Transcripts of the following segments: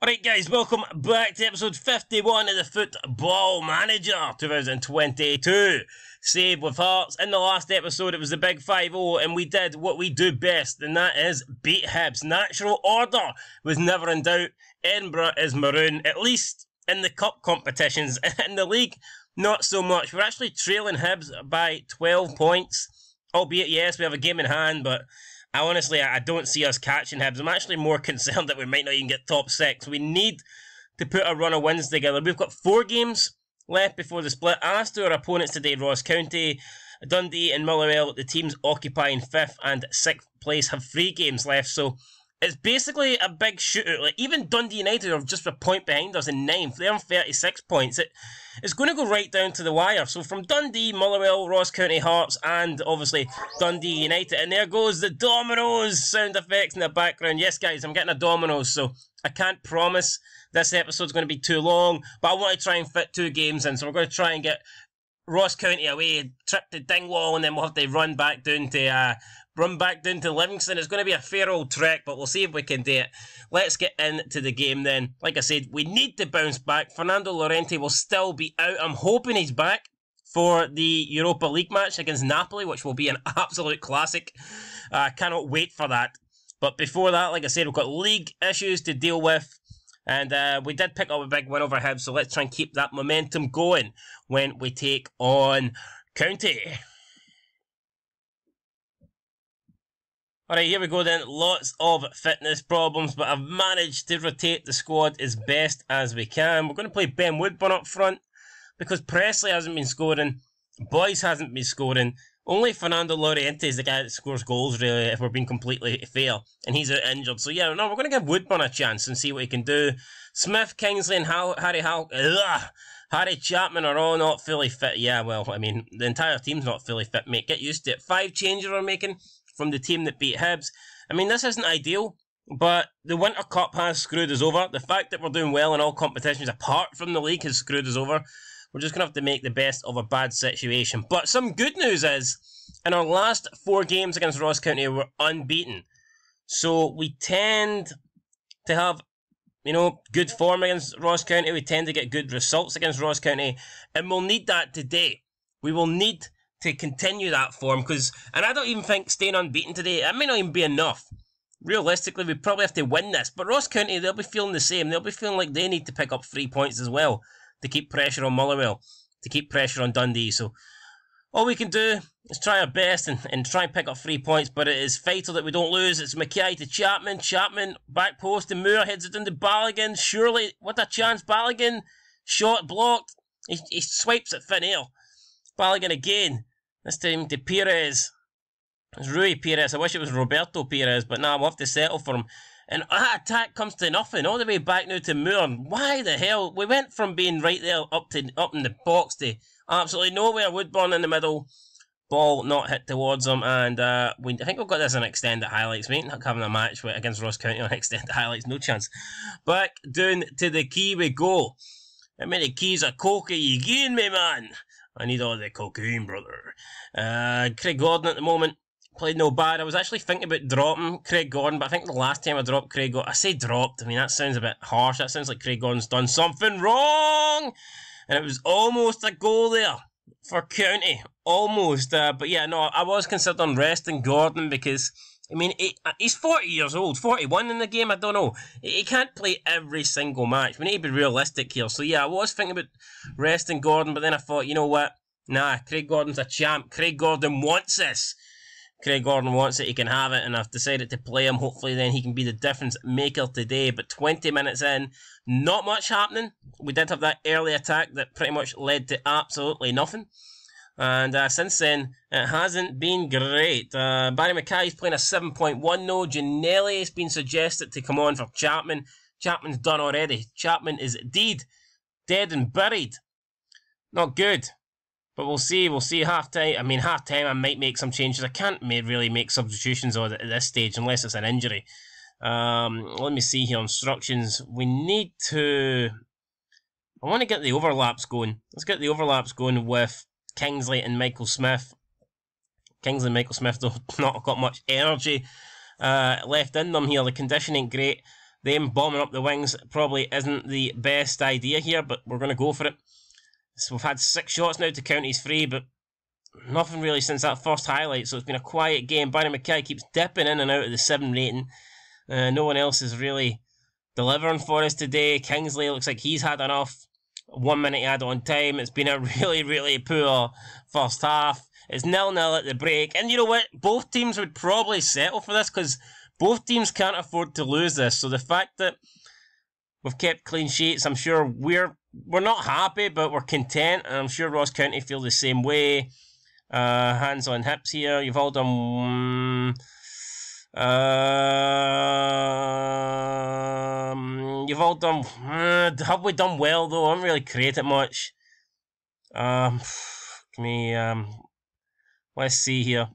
Alright guys, welcome back to episode 51 of the Football Manager 2022. Save with Hearts. In the last episode it was the big 5-0 and we did what we do best, and that is beat Hibs. Natural order was never in doubt. Edinburgh is maroon, at least in the cup competitions. In the league, not so much. We're actually trailing Hibs by 12 points, albeit yes, we have a game in hand, but I honestly don't see us catching Hibs. I'm actually more concerned that we might not even get top six. We need to put a run of wins together. We've got 4 games left before the split. As to our opponents today, Ross County, Dundee and Motherwell, the teams occupying 5th and 6th place have 3 games left. So it's basically a big shootout. Like, even Dundee United are just a point behind us in 9th. They're on 36 points. It's going to go right down to the wire. So from Dundee, Motherwell, Ross County, Hearts, and obviously Dundee United. And there goes the Domino's sound effects in the background. Yes, guys, I'm getting a Domino's, so I can't promise this episode's going to be too long. But I want to try and fit 2 games in, so we're going to try and get Ross County away, trip to Dingwall, and then we'll have to run back down to Livingston. It's going to be a fair old trek, but we'll see if we can do it. Let's get into the game then. Like I said, we need to bounce back. Fernando Llorente will still be out. I'm hoping he's back for the Europa League match against Napoli, which will be an absolute classic. I cannot wait for that. But before that, like I said, we've got league issues to deal with. And we did pick up a big win over Hibs, so let's try and keep that momentum going when we take on County. Alright, here we go then. Lots of fitness problems, but I've managed to rotate the squad as best as we can. We're going to play Ben Woodburn up front because Presley hasn't been scoring, Boyce hasn't been scoring. Only Fernando Llorente is the guy that scores goals, really, if we're being completely fair. And he's out injured. So, yeah, no, we're going to give Woodburn a chance and see what he can do. Smith, Kingsley, and Harry Chapman are all not fully fit. Yeah, well, I mean, the entire team's not fully fit, mate. Get used to it. 5 changes we're making from the team that beat Hibs. I mean, this isn't ideal, but the Winter Cup has screwed us over. The fact that we're doing well in all competitions apart from the league has screwed us over. We're just going to have to make the best of a bad situation. But some good news is, in our last 4 games against Ross County, we're unbeaten. So we tend to have, you know, good form against Ross County. We tend to get good results against Ross County. And we'll need that today. We will need to continue that form. And I don't even think staying unbeaten today, that may not even be enough. Realistically, we probably have to win this. But Ross County, they'll be feeling the same. They'll be feeling like they need to pick up 3 points as well, to keep pressure on Motherwell, to keep pressure on Dundee. So all we can do is try our best and try and pick up 3 points, but it is vital that we don't lose. It's McKay to Chapman, Chapman back post, and Moore heads it into Baligan. Surely, what a chance, Baligan, shot blocked, he swipes at thin air. Baligan again, this time to Pires. It's Rui Pires. I wish it was Roberto Pires, but nah, we'll have to settle for him. And that attack comes to nothing, all the way back now to Moore. Why the hell? We went from being right there up in the box to absolutely nowhere. Woodburn in the middle. Ball not hit towards him. And I think we've got this on extended highlights. We ain't having a match against Ross County on extended highlights. No chance. Back down to the key we go. How many keys of coca you giving me, man? I need all the cocaine, brother. Craig Gordon at the moment. Played no bad. I was actually thinking about dropping Craig Gordon, but I think the last time I dropped Craig Gordon, I say dropped, I mean that sounds a bit harsh, that sounds like Craig Gordon's done something wrong, and it was almost a goal there for County, almost, but yeah, no, I was considering resting Gordon because, I mean, he's 40 years old, 41 in the game, I don't know, he can't play every single match, we need to be realistic here, so yeah, I was thinking about resting Gordon, but then I thought, you know what, nah, Craig Gordon's a champ, Craig Gordon wants this. Craig Gordon wants it, he can have it, and I've decided to play him. Hopefully then he can be the difference maker today. But 20 minutes in, not much happening. We did have that early attack that pretty much led to absolutely nothing. And since then, it hasn't been great. Barry McKay is playing a 7.1 though. Gianelli has been suggested to come on for Chapman. Chapman's done already. Chapman is indeed dead and buried. Not good. But we'll see half-time. I mean, half-time I might make some changes. I can't really make substitutions at this stage unless it's an injury. Let me see here, instructions. We need to... I want to get the overlaps going. Let's get the overlaps going with Kingsley and Michael Smith. Kingsley and Michael Smith, though, not got much energy left in them here. The condition ain't great. them bombing up the wings probably isn't the best idea here, but we're going to go for it. So we've had 6 shots now to County's 3, but nothing really since that first highlight, so it's been a quiet game. Barry McKay keeps dipping in and out of the 7 rating. No one else is really delivering for us today. Kingsley looks like he's had enough. 1 minute add on time. It's been a really, really poor first half. It's 0-0 at the break. And you know what? Both teams would probably settle for this because both teams can't afford to lose this. So the fact that we've kept clean sheets, I'm sure we're not happy, but we're content. And I'm sure Ross County feel the same way. Hands on hips here. You've all done... you've all done... have we done well, though? I haven't really created much. Give me... let's see here.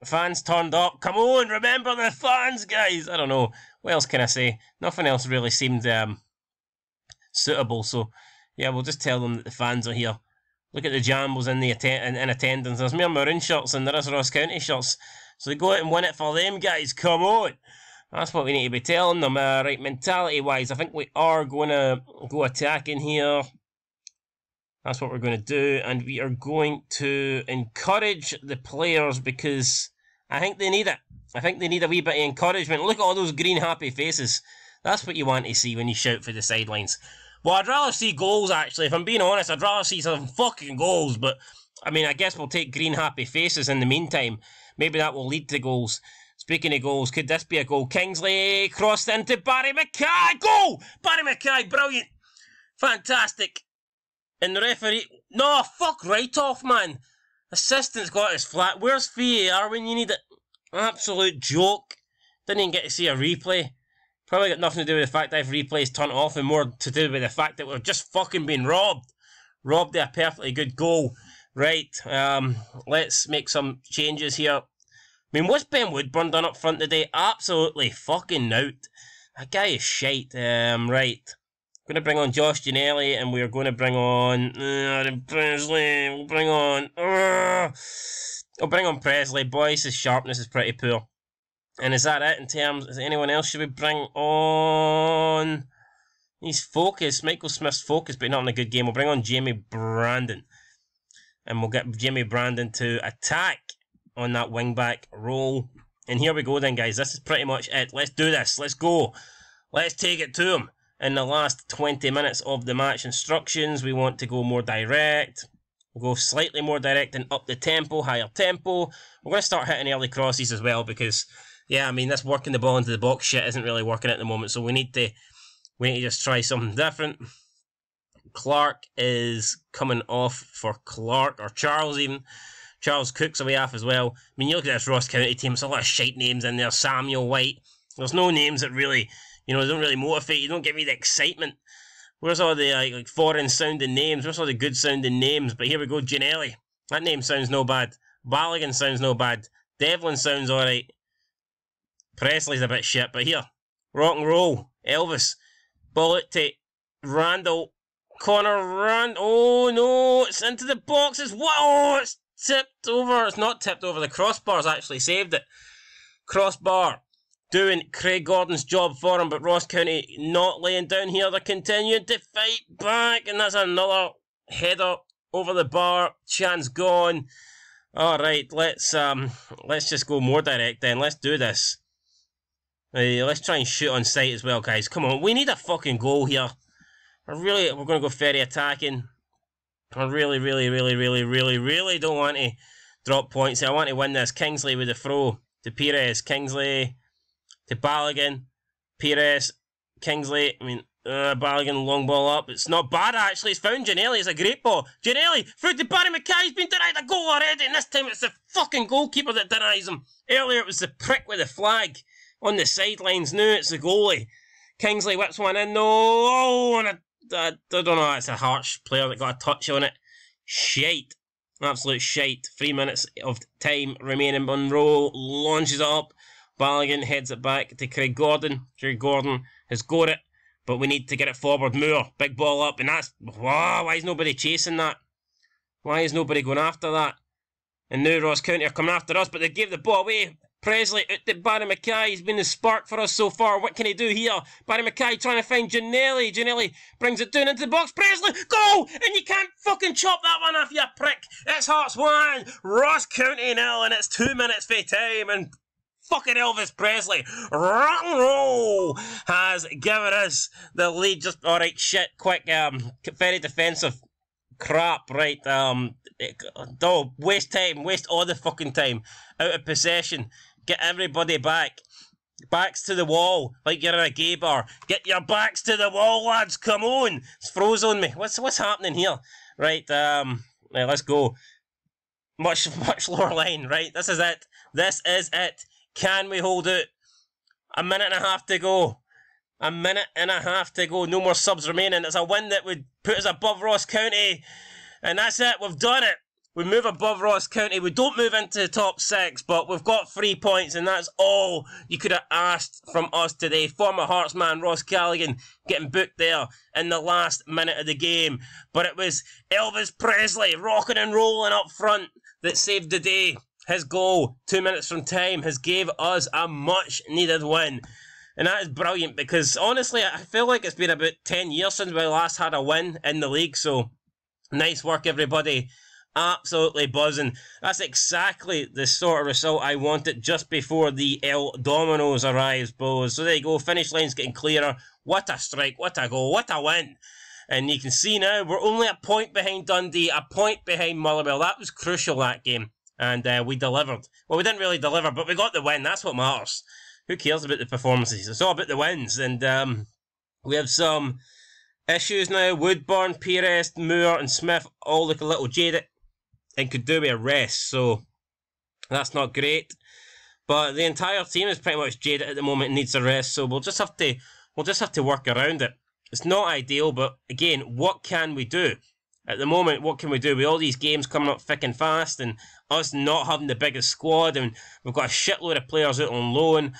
The fans turned up. Come on, remember the fans, guys! I don't know. What else can I say? Nothing else really seemed suitable, so... yeah, we'll just tell them that the fans are here. Look at the Jambos in the in attendance. There's more Maroon shirts and there is Ross County shirts. So they go out and win it for them, guys. Come on! That's what we need to be telling them. Right, mentality-wise, I think we are going to go attacking here. That's what we're going to do. And we are going to encourage the players because I think they need it. I think they need a wee bit of encouragement. Look at all those green, happy faces. That's what you want to see when you shout for the sidelines. Well, I'd rather see goals, actually. If I'm being honest, I'd rather see some fucking goals. But, I mean, I guess we'll take green, happy faces in the meantime. Maybe that will lead to goals. Speaking of goals, could this be a goal? Kingsley crossed into Barry McKay. Goal! Barry McKay, brilliant. Fantastic. And the referee... no, fuck right off, man. Assistant's got his flat. Where's VAR when you need it? Absolute joke. Didn't even get to see a replay. Probably got nothing to do with the fact that I've replayed turned off and more to do with the fact that we're just fucking being robbed. Robbed of a perfectly good goal. Right, let's make some changes here. I mean, what's Ben Woodburn done up front today? Absolutely fucking out. That guy is shite. Right. I'm going to bring on Josh Gianelli and we're going to bring on... Presley. We'll bring on... we'll bring on Presley. Boyce's sharpness is pretty poor. And is that it in terms... is anyone else should we bring on? He's focused. Michael Smith's focused, but not in a good game. We'll bring on Jimmy Brandon. And we'll get Jimmy Brandon to attack on that wing-back role. And here we go then, guys. This is pretty much it. Let's do this. Let's go. Let's take it to him. In the last 20 minutes of the match instructions, we want to go more direct. We'll go slightly more direct and up the tempo, higher tempo. We're going to start hitting early crosses as well because... yeah, I mean, that's working the ball into the box shit isn't really working at the moment, so we need to just try something different. Clark is coming off for Clark, or Charles even. Charles Cook's away off as well. I mean, you look at this Ross County team, there's a lot of shite names in there. Samuel White. There's no names that really, you know, don't really motivate you, don't give you the excitement. Where's all the like foreign-sounding names? Where's all the good-sounding names? But here we go, Gianelli. That name sounds no bad. Baligan sounds no bad. Devlin sounds alright. Presley's a bit shit, but here, rock and roll, Elvis, bullet tape, Randall, Connor, Rand, oh no, it's into the boxes, what, oh, it's tipped over, it's not tipped over, the crossbar's actually saved it, crossbar, doing Craig Gordon's job for him, but Ross County not laying down here, they're continuing to fight back, and that's another header over the bar, chance gone. Alright, let's just go more direct then, let's do this. Let's try and shoot on sight as well, guys. Come on, we need a fucking goal here. We're going to go very attacking. I really don't want to drop points here. I want to win this. Kingsley with the throw to Pires. Kingsley to Balogun. Pires. Kingsley. I mean, Balogun, long ball up. It's not bad, actually. It's found Gianelli. It's a great ball. Gianelli, through to Barry McKay. He's been denied a goal already, and this time it's the fucking goalkeeper that denies him. Earlier it was the prick with the flag. On the sidelines, no, it's the goalie. Kingsley whips one in, no, oh, and I don't know, that's a harsh player that got a touch on it. Shite, absolute shite. 3 minutes of time remaining. Monroe launches it up. Balogun heads it back to Craig Gordon. Craig Gordon has got it, but we need to get it forward. Moore, big ball up, and that's, wow, why is nobody chasing that? Why is nobody going after that? And now Ross County are coming after us, but they gave the ball away. Presley out to Barry McKay. He's been the spark for us so far. What can he do here? Barry McKay trying to find Gianelli. Gianelli brings it down into the box. Presley, goal! And you can't fucking chop that one off, you prick. It's Hearts 1, Ross County 0, and it's 2 minutes for time. And fucking Elvis Presley, rock and roll, has given us the lead. Just, alright, shit, quick, very defensive crap, right, oh, waste time, waste all the fucking time, out of possession, get everybody back, backs to the wall, like you're in a gay bar, get your backs to the wall, lads, come on, it's froze on me, what's happening here, right, right, let's go, much lower line, right, this is it, can we hold it? A minute and a half to go. No more subs remaining. It's a win that would put us above Ross County. And that's it. We've done it. We move above Ross County. We don't move into the top six, but we've got 3 points, and that's all you could have asked from us today. Former Hearts man Ross Callaghan getting booked there in the last minute of the game. But it was Elvis Presley rocking and rolling up front that saved the day. His goal, 2 minutes from time, has gave us a much-needed win. And that is brilliant, because, honestly, I feel like it's been about 10 years since we last had a win in the league, so nice work, everybody. Absolutely buzzing. That's exactly the sort of result I wanted just before the El Domino's arrives, boys. So there you go, finish line's getting clearer. What a strike, what a goal, what a win. And you can see now, we're only a point behind Dundee, a point behind Motherwell. That was crucial, that game. And we delivered. Well, we didn't really deliver, but we got the win. That's what matters. Who cares about the performances? It's all about the wins. And we have some issues now. Woodburn, Pires, Moore and Smith all look a little jaded and could do with a rest. So that's not great. But the entire team is pretty much jaded at the moment and needs a rest. So we'll just have to work around it. It's not ideal, but again, what can we do? At the moment, what can we do with all these games coming up thick and fast and us not having the biggest squad, and we've got a shitload of players out on loan?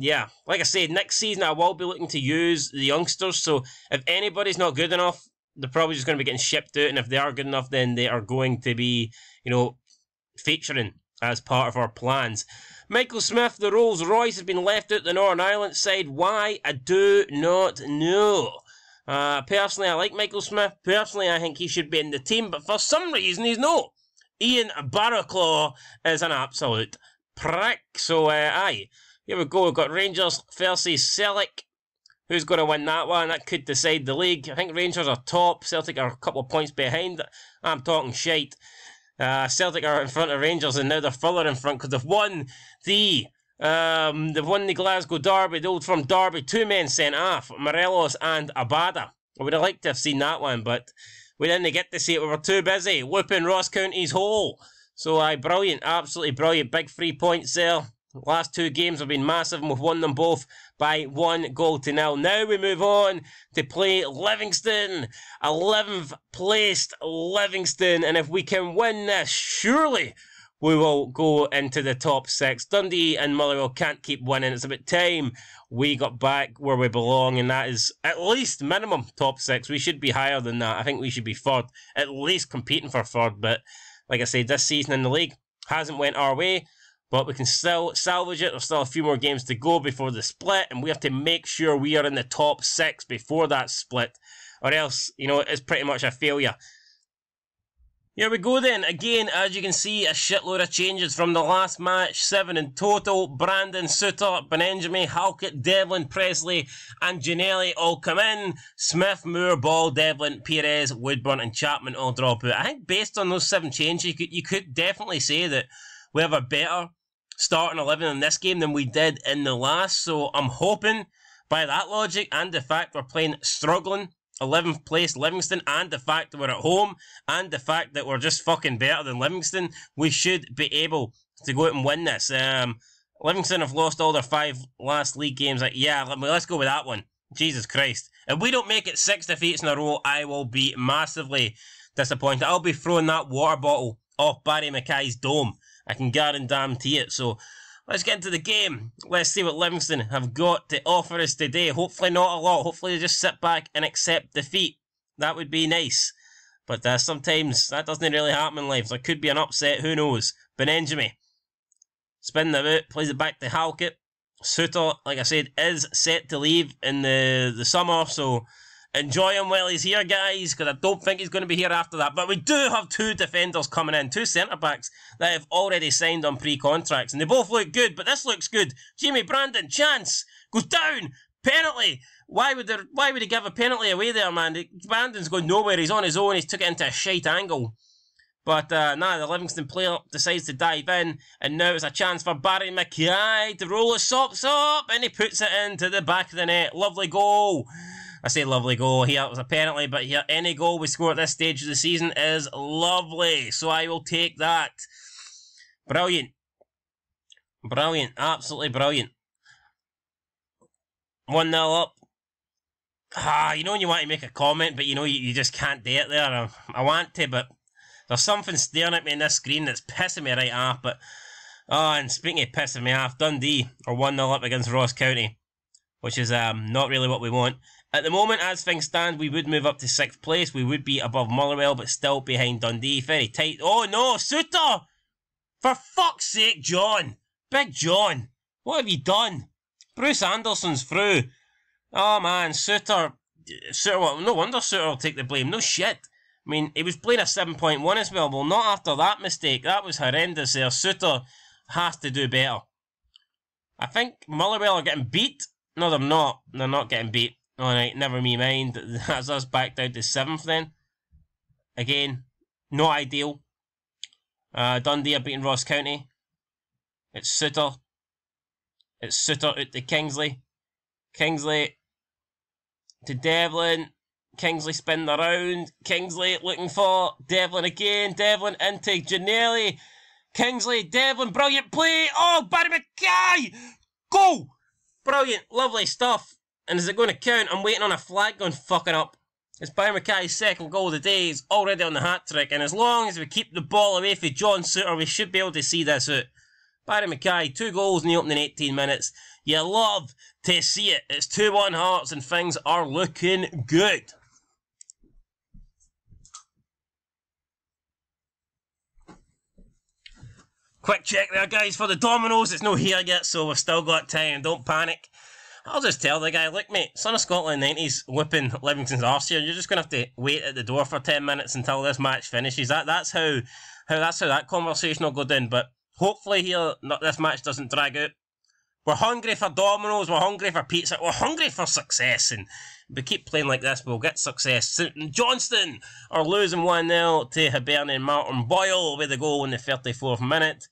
Yeah, like I said, next season I will be looking to use the youngsters, so if anybody's not good enough, they're probably just going to be getting shipped out, and if they are good enough, then they are going to be, you know, featuring as part of our plans. Michael Smith, the Rolls Royce, has been left out the Northern Ireland side. Why? I do not know. Personally, I like Michael Smith. Personally, I think he should be in the team, but for some reason, he's not. Ian Barraclough is an absolute prick. So, aye. Here we go. We've got Rangers versus Celtic. Who's going to win that one? That could decide the league. I think Rangers are top. Celtic are a couple of points behind. I'm talking shite. Celtic are in front of Rangers, and now they're further in front because they've won the... they've won the Glasgow Derby, the old from Derby. 2 men sent off, Morelos and Abada. I would have liked to have seen that one, but we didn't get to see it. We were too busy whooping Ross County's hole. So, brilliant, absolutely brilliant. Big 3 points there. Last 2 games have been massive, and we've won them both by 1 goal to 0. Now we move on to play Livingston. 11th placed Livingston, and if we can win this, surely we will go into the top six. Dundee and Motherwell can't keep winning. It's about time we got back where we belong, and that is at least minimum top six. We should be higher than that. I think we should be third, at least competing for third. But like I said, this season in the league hasn't went our way, but we can still salvage it. There's still a few more games to go before the split, and we have to make sure we are in the top six before that split, or else, you know, it's pretty much a failure. Here we go then. Again, as you can see, a shitload of changes from the last match. 7 in total. Brandon, Souttar, Benenjami, Halkett, Devlin, Presley and Gianelli all come in. Smith, Moore, Ball, Devlin, Pires, Woodburn and Chapman all drop out. I think based on those 7 changes, you could definitely say that we have a better starting 11 in this game than we did in the last. So I'm hoping, by that logic and the fact we're playing struggling 11th place Livingston, and the fact that we're at home, and the fact that we're just fucking better than Livingston, we should be able to go out and win this. Livingston have lost all their 5 last league games. Like, yeah, let's go with that one. Jesus Christ. If we don't make it 6 defeats in a row, I will be massively disappointed. I'll be throwing that water bottle off Barry McKay's dome. I can guarantee it. So let's get into the game. Let's see what Livingston have got to offer us today. Hopefully not a lot. Hopefully they just sit back and accept defeat. That would be nice. But sometimes that doesn't really happen in life. There could be an upset. Who knows? Benenjami. Spin them out, plays it back to Halkett. Souttar, like I said, is set to leave in the summer, so enjoy him while he's here, guys, because I don't think he's going to be here after that. But we do have two defenders coming in, two centre-backs that have already signed on pre-contracts, and they both look good, but this looks good. Jimmy Brandon, chance, goes down, penalty. Why would he give a penalty away there, man? Brandon's going nowhere, he's on his own, he's took it into a shite angle. But nah, the Livingston player decides to dive in, and now it's a chance for Barry McKay to roll his socks up, and he puts it into the back of the net. Lovely goal. I say lovely goal here, it was a penalty, but here, any goal we score at this stage of the season is lovely, so I will take that. Brilliant. Brilliant, absolutely brilliant. 1-0 up. Ah, you know when you want to make a comment, but you know you just can't do it there. I want to, but there's something staring at me in this screen that's pissing me right off, but... Oh, and speaking of pissing me off, Dundee are 1-0 up against Ross County, which is not really what we want. At the moment, as things stand, we would move up to 6th place. We would be above Motherwell, but still behind Dundee. Very tight. Oh, no! Souttar! For fuck's sake, John! Big John! What have you done? Bruce Anderson's through. Oh, man, Souttar... Souttar, no wonder Souttar will take the blame. No shit. I mean, he was playing a 7.1 as well. Well, not after that mistake. That was horrendous there. Souttar has to do better. I think Motherwell are getting beat. No, they're not. They're not getting beat. Alright, never me mind. That's us back down to 7th then. Again, not ideal. Dundee are beating Ross County. It's Souttar. It's Souttar out to Kingsley. Kingsley to Devlin. Kingsley spinning around, Kingsley looking for Devlin again, Devlin into Gianelli, Kingsley, Devlin, brilliant play, oh, Barry McKay, goal, brilliant, lovely stuff, and is it going to count? I'm waiting on a flag going fucking up. It's Barry McKay's second goal of the day, he's already on the hat-trick, and as long as we keep the ball away from John Souttar, we should be able to see this out. Barry McKay, 2 goals in the opening 18 minutes, you love to see it, it's 2-1 Hearts and things are looking good. Quick check there, guys, for the Domino's. It's not here yet, so we've still got time. Don't panic. I'll just tell the guy, look, mate, Son of Scotland 90's whipping Livingston's arse here. You're just going to have to wait at the door for 10 minutes until this match finishes. That's how that conversation will go down. But hopefully here, this match doesn't drag out. We're hungry for Domino's. We're hungry for pizza. We're hungry for success. And if we keep playing like this, we'll get success. Johnston are losing 1-0 to Hibernian and Martin Boyle with a goal in the 34th minute.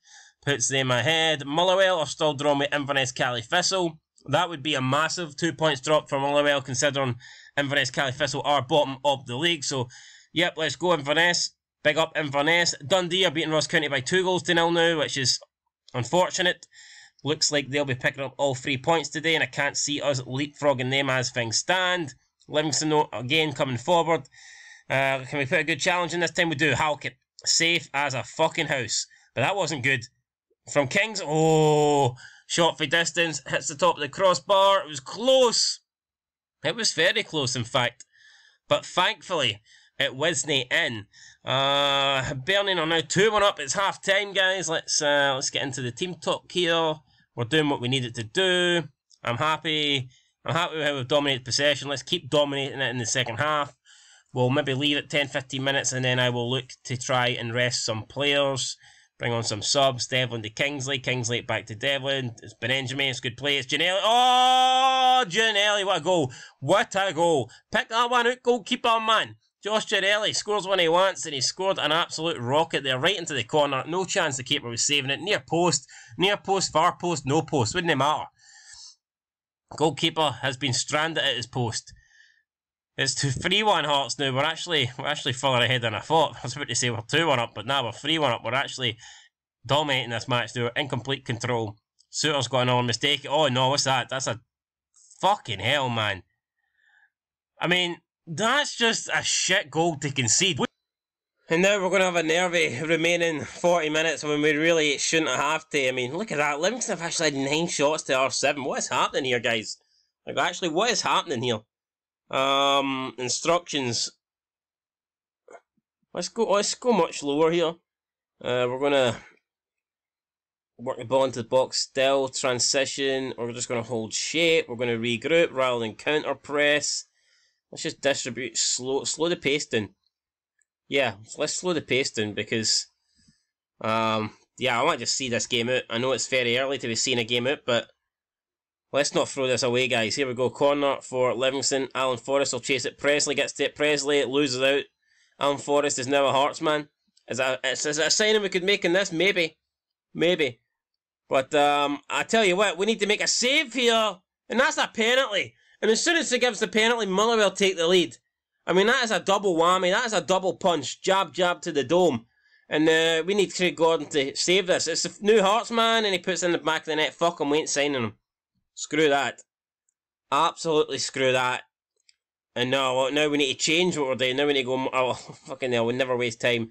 Puts them ahead. Motherwell are still drawn with Inverness Cally Thistle. That would be a massive 2 points drop for Motherwell, considering Inverness Cally Thistle are bottom of the league. So, yep, let's go Inverness. Big up Inverness. Dundee are beating Ross County by 2 goals to 0 now, which is unfortunate. Looks like they'll be picking up all 3 points today, and I can't see us leapfrogging them as things stand. Livingston, though, again, coming forward. Can we put a good challenge in this time? We do. Halkett, safe as a fucking house. But that wasn't good. From Kings, oh, shot for distance, hits the top of the crossbar. It was close. It was very close, in fact. But thankfully, it wasn't in. Hibernian are now 2-1 up. It's half-time, guys. Let's get into the team talk here. We're doing what we needed to do. I'm happy. I'm happy with how we've dominated possession. Let's keep dominating it in the second half. We'll maybe leave it 10-15 minutes, and then I will look to try and rest some players. Bring on some subs. Devlin to Kingsley. Kingsley back to Devlin. It's Benjamin. It's good play. It's Gianelli. Oh, Gianelli. What a goal. What a goal. Pick that one out, goalkeeper, man. Josh Gianelli scores when he wants, and he scored an absolute rocket there, right into the corner. No chance the keeper was saving it. Near post, far post, no post. Wouldn't it matter? Goalkeeper has been stranded at his post. It's 3-1 Hearts now. We're actually further ahead than I thought. I was about to say we're 2-1 up, but now we're 3-1 up. We're actually dominating this match now. In complete control. Souttar's got another mistake. Oh no, what's that? That's a fucking hell, man. I mean... That's just a shit goal to concede. And now we're going to have a nervy remaining 40 minutes when we really shouldn't have to. I mean, look at that. Livingston have actually had 9 shots to our 7. What is happening here, guys? Like, actually, what is happening here? Instructions. Let's go much lower here. We're going to working ball into the box still, transition, we're just going to hold shape, we're going to regroup rather than counter press. Let's just distribute, slow the pace down. Yeah, let's slow the pace down because, yeah, I might just see this game out. I know it's very early to be seeing a game out, but let's not throw this away, guys. Here we go, corner for Livingston. Alan Forrest will chase it. Presley gets to it. Presley loses out. Alan Forrest is now a Hearts man. Is that a signing we could make in this? Maybe. Maybe. But I tell you what, we need to make a save here. And that's a penalty. And as soon as he gives the penalty, Motherwell take the lead. I mean, that is a double whammy. That is a double punch. Jab, jab to the dome. And we need Craig Gordon to save this. It's the new Hearts man, and he puts in the back of the net. Fuck him, we ain't signing him. Screw that. Absolutely screw that. And no, now we need to change what we're doing. Now we need to go... Oh, fucking hell, we'll never waste time.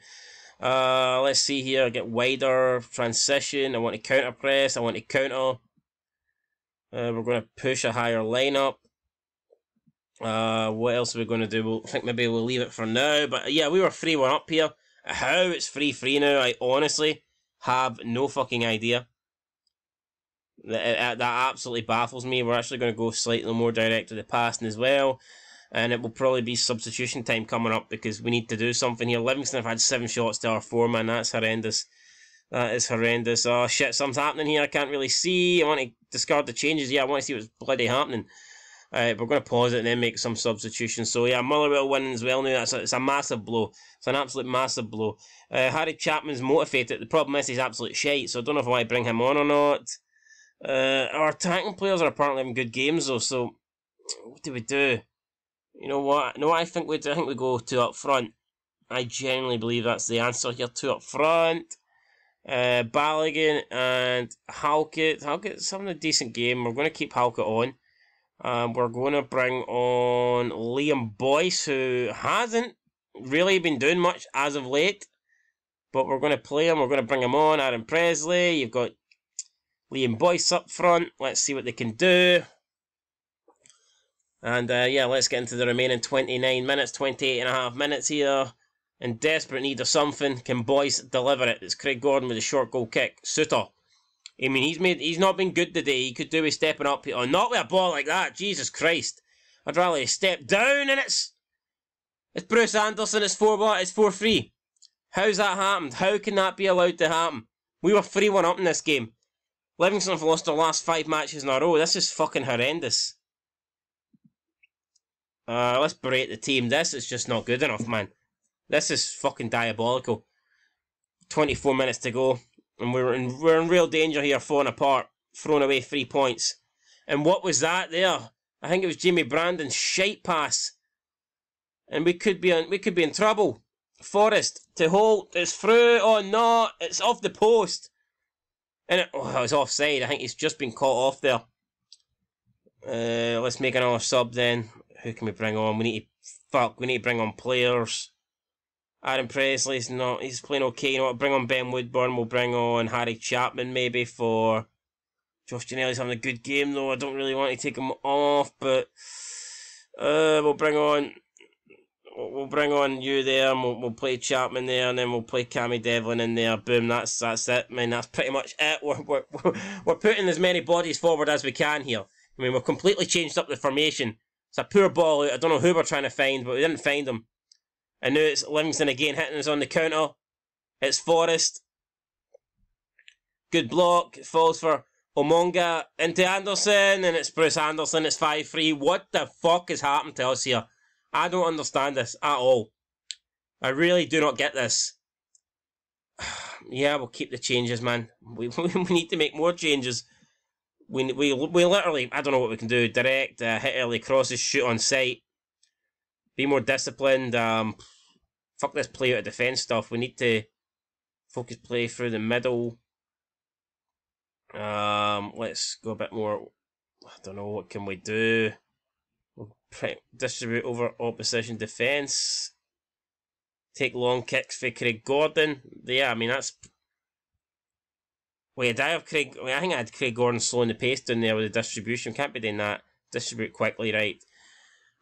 Let's see here. Get wider. Transition. I want to counter press. I want to counter. We're going to push a higher lineup. What else are we going to do? I think maybe we'll leave it for now. But yeah, we were 3-1 up here. How it's 3-3 now, I honestly have no fucking idea. That absolutely baffles me. We're actually going to go slightly more direct to the passing as well. And it will probably be substitution time coming up because we need to do something here. Livingston have had 7 shots to our 4, man. That's horrendous. That is horrendous. Oh shit, something's happening here. I can't really see. I want to discard the changes. Yeah, I want to see what's bloody happening. Alright, we're going to pause it and then make some substitutions. So yeah, Motherwell winning as well now. It's a massive blow. It's an absolute massive blow. Harry Chapman's motivated. The problem is he's absolute shite, so I don't know if I want to bring him on or not. Our attacking players are apparently having good games though, so what do we do? You know what? No, I think we go 2 up front. I genuinely believe that's the answer here. 2 up front. Baligan and Halkett. Halkett's having a decent game. We're going to keep Halkett on. We're going to bring on Liam Boyce, who hasn't really been doing much as of late, but we're going to play him, we're going to bring him on. Aaron Presley, you've got Liam Boyce up front, let's see what they can do. And yeah, let's get into the remaining 29 minutes, 28 and a half minutes here, in desperate need of something. Can Boyce deliver it? It's Craig Gordon with a short goal kick, Souttar. I mean, he's not been good today. He could do with stepping up. Oh, not with a ball like that. Jesus Christ. I'd rather he step down, and it's Bruce Anderson. It's 4-1. It's 4-3. How's that happened? How can that be allowed to happen? We were 3-1 up in this game. Livingston have lost their last 5 matches in a row. This is fucking horrendous. Let's berate the team. This is just not good enough, man. This is fucking diabolical. 24 minutes to go. And we're in real danger here, falling apart, throwing away 3 points. And what was that there? I think it was Jimmy Brandon's shite pass. And we could be in trouble. Forrest to Holt, it's through or not? It's off the post. And it's offside. I think he's just been caught off there. Let's make another sub then. Who can we bring on? We need to bring on players. Aaron Presley's not, he's playing okay, you know what, bring on Ben Woodburn, we'll bring on Harry Chapman maybe for, Josh Gianelli's having a good game though, I don't really want to take him off, but, we'll bring on you there, and we'll play Chapman there, and then we'll play Cammy Devlin in there, boom, that's it, man, that's pretty much it, we're putting as many bodies forward as we can here, I mean, we've completely changed up the formation, it's a poor ball out, I don't know who we're trying to find, but we didn't find him. And now it's Livingston again hitting us on the counter. It's Forrest. Good block. It falls for Omonga into Anderson. And it's Bruce Anderson. It's 5-3. What the fuck has happened to us here? I don't understand this at all. I really do not get this. Yeah, we'll keep the changes, man. We need to make more changes. We literally, I don't know what we can do. Direct, hit early crosses, shoot on sight. Be more disciplined. Fuck this play out of defence stuff. We need to focus play through the middle. Let's go a bit more. I don't know, what can we do? We'll distribute over opposition defence. Take long kicks for Craig Gordon. Yeah, I mean, that's... Wait, did I have Craig... I think I had Craig Gordon slowing the pace down there with the distribution. Can't be doing that. Distribute quickly, right.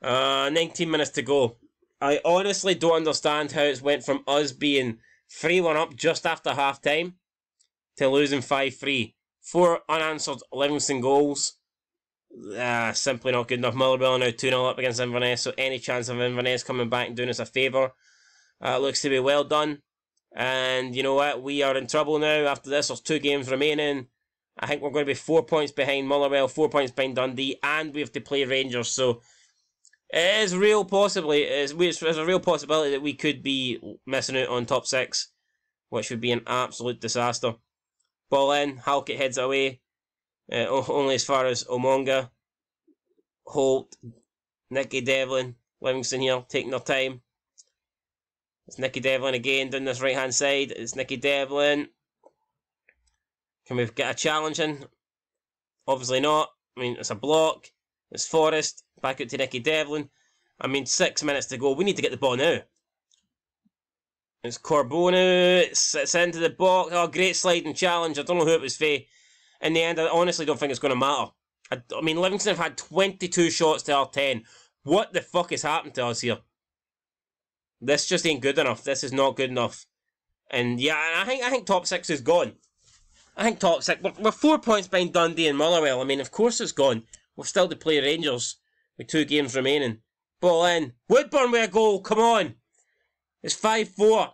19 minutes to go. I honestly don't understand how it's went from us being 3-1 up just after half time to losing 5-3. 4 unanswered Livingston goals. Simply not good enough. Motherwell now 2-0 up against Inverness, so any chance of Inverness coming back and doing us a favour looks to be well done. And you know what? We are in trouble now. After this, there's 2 games remaining. I think we're going to be 4 points behind Motherwell, 4 points behind Dundee, and we have to play Rangers. So it is real possibly, it's a real possibility that we could be missing out on top 6, which would be an absolute disaster. Ball in, Halkett heads away, only as far as Omonga, Holt, Nicky Devlin, Livingston here, taking their time. It's Nicky Devlin again, down this right-hand side. It's Nicky Devlin. Can we get a challenge in? Obviously not. I mean, it's a block. It's Forrest. Back out to Nicky Devlin. I mean, 6 minutes to go. We need to get the ball now. It's Corbonu. It's into the box. Oh, great sliding challenge. I don't know who it was for. In the end, I honestly don't think it's going to matter. I mean, Livingston have had 22 shots to our 10. What the fuck has happened to us here? This just ain't good enough. This is not good enough. And yeah, I think top 6 is gone. I think top 6. We're 4 points behind Dundee and Motherwell. I mean, of course it's gone. We're still to play Rangers with 2 games remaining. Ball in. Woodburn with a goal. Come on. It's 5-4.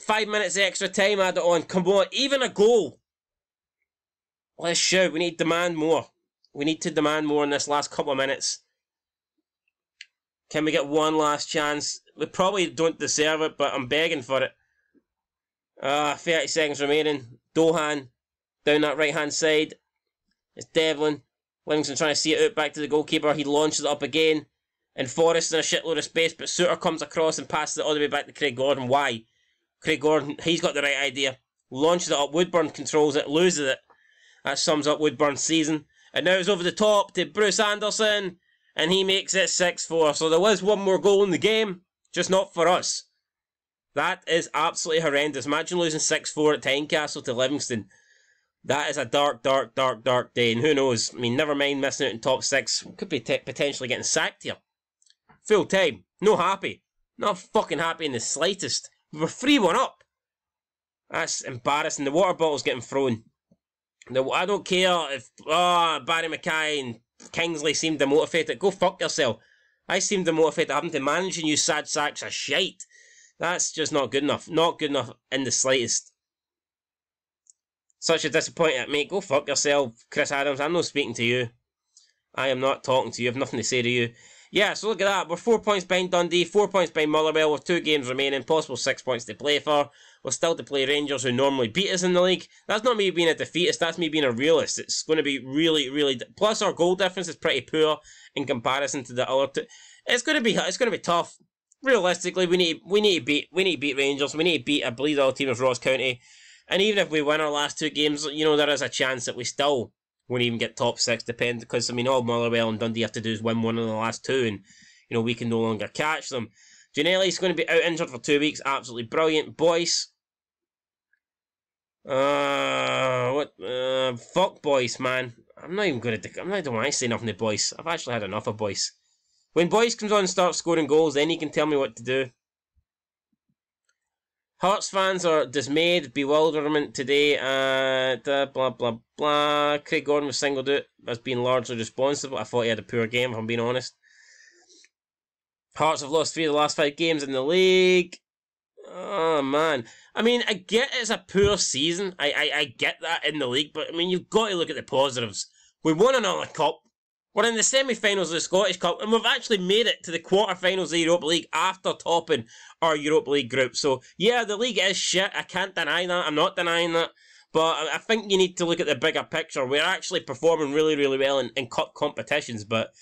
5 minutes extra time added on. Come on. Even a goal. Let's shout. We need to demand more. We need to demand more in this last couple of minutes. Can we get one last chance? We probably don't deserve it, but I'm begging for it. 30 seconds remaining. Dohan, down that right-hand side. It's Devlin. Livingston trying to see it out back to the goalkeeper. He launches it up again. And Forrest in a shitload of space, but Souttar comes across and passes it all the way back to Craig Gordon. Why? Craig Gordon, he's got the right idea. Launches it up. Woodburn controls it, loses it. That sums up Woodburn's season. And now it's over the top to Bruce Anderson. And he makes it 6-4. So there was one more goal in the game, just not for us. That is absolutely horrendous. Imagine losing 6-4 at Tynecastle to Livingston. That is a dark, dark, dark, dark day. And who knows? I mean, never mind missing out in top 6. We could be potentially getting sacked here. Full time. No happy. Not fucking happy in the slightest. We were 3-1 up. That's embarrassing. The water bottle's getting thrown. I don't care if Barry McKay and Kingsley seemed demotivated. Go fuck yourself. I seem demotivated having to manage and you sad sacks of shite. That's just not good enough. Not good enough in the slightest. Such a disappointment, mate. Go fuck yourself, Chris Adams. I'm not speaking to you. I am not talking to you. I have nothing to say to you. Yeah, so look at that. We're 4 points behind Dundee, 4 points behind Motherwell. We're 2 games remaining, possible 6 points to play for. We're still to play Rangers, who normally beat us in the league. That's not me being a defeatist, that's me being a realist. It's going to be really, really... Plus, our goal difference is pretty poor in comparison to the other two. It's going to be tough. Realistically, we need to beat Rangers. We need to beat, I believe, the other team of Ross County. And even if we win our last 2 games, you know, there is a chance that we still... won't even get top 6, depending, because, I mean, all Motherwell and Dundee have to do is win one of the last 2, and, you know, we can no longer catch them. Gianelli's going to be out injured for 2 weeks, absolutely brilliant. Boyce. Fuck Boyce, man. I don't want to say nothing to Boyce. I've actually had enough of Boyce. When Boyce comes on and starts scoring goals, then he can tell me what to do. Hearts fans are dismayed, bewilderment today, blah, blah, blah. Craig Gordon was singled out as being largely responsible. I thought he had a poor game, if I'm being honest. Hearts have lost 3 of the last 5 games in the league. Oh, man. I mean, I get it's a poor season. I get that in the league, but, I mean, you've got to look at the positives. We won another cup. We're in the semi-finals of the Scottish Cup, and we've actually made it to the quarter-finals of the Europa League after topping our Europa League group. So, yeah, the league is shit. I can't deny that. I'm not denying that. But I think you need to look at the bigger picture. We're actually performing really, really well in cup competitions. But,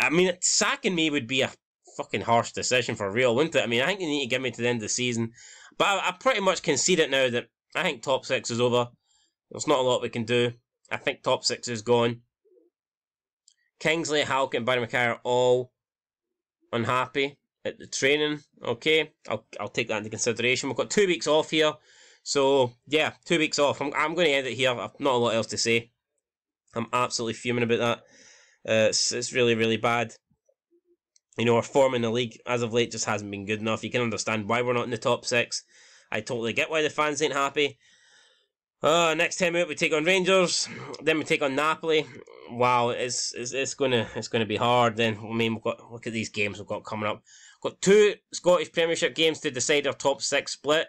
I mean, sacking me would be a fucking harsh decision for real, wouldn't it? I mean, I think you need to give me to the end of the season. But I pretty much concede it now that I think top 6 is over. There's not a lot we can do. I think top 6 is gone. Kingsley, Halkett and Barry McKay are all unhappy at the training. Okay, I'll take that into consideration. We've got 2 weeks off here. So, yeah, 2 weeks off. I'm going to end it here. I've not a lot else to say. I'm absolutely fuming about that. It's really, really bad. You know, our form in the league as of late just hasn't been good enough. You can understand why we're not in the top 6. I totally get why the fans ain't happy. Next time out we take on Rangers, then we take on Napoli. Wow, it's gonna be hard. Then I mean, we've got, look at these games we've got coming up. We've got 2 Scottish Premiership games to decide our top 6 split.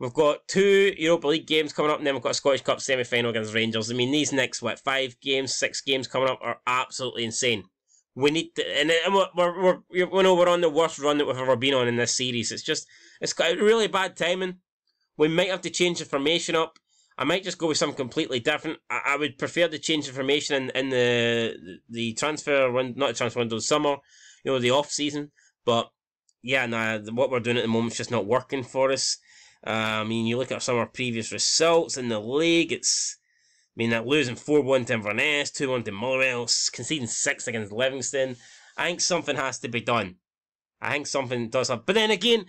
We've got 2 Europa League games coming up, and then we've got a Scottish Cup semi-final against Rangers. I mean, these next, what, 5 games, 6 games coming up are absolutely insane. We need to, and we're on the worst run that we've ever been on in this series. It's just, it's got really bad timing. We might have to change the formation up. I might just go with something completely different. I would prefer to change the formation in the transfer window, not the transfer window, summer, you know, the off season. But yeah, nah, what we're doing at the moment is just not working for us. I mean, you look at some of our previous results in the league. It's, I mean, that losing 4-1 to Inverness, 2-1 to Motherwell, conceding 6 against Livingston. I think something has to be done. I think something does have. But then again,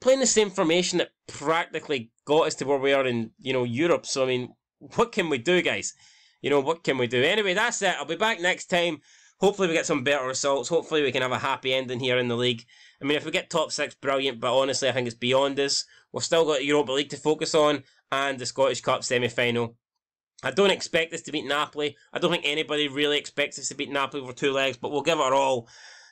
playing the same formation that practically got us to where we are in, you know, Europe. So I mean, what can we do, guys? You know, what can we do? Anyway, that's it. I'll be back next time. Hopefully we get some better results. Hopefully we can have a happy ending here in the league. I mean, if we get top 6, brilliant, but honestly, I think it's beyond us. We've still got Europa League to focus on and the Scottish Cup semi-final. I don't expect us to beat Napoli. I don't think anybody really expects us to beat Napoli for 2 legs, but we'll give it our all.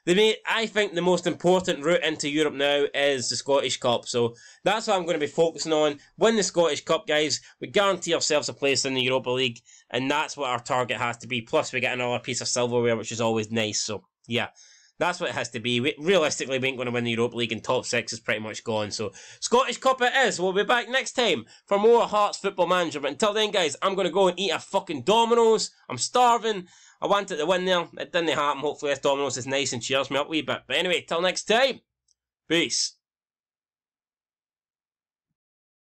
I think the most important route into Europe now is the Scottish Cup, so that's what I'm going to be focusing on. Win the Scottish Cup, guys. We guarantee ourselves a place in the Europa League, and that's what our target has to be. Plus, we get another piece of silverware, which is always nice, so yeah. That's what it has to be. Realistically, we ain't going to win the Europa League, and top 6 is pretty much gone. So, Scottish Cup it is. We'll be back next time for more Hearts Football Manager. But until then, guys, I'm going to go and eat a fucking Domino's. I'm starving. I wanted to win there. It didn't happen. Hopefully, this Domino's is nice and cheers me up a wee bit. But anyway, till next time, peace.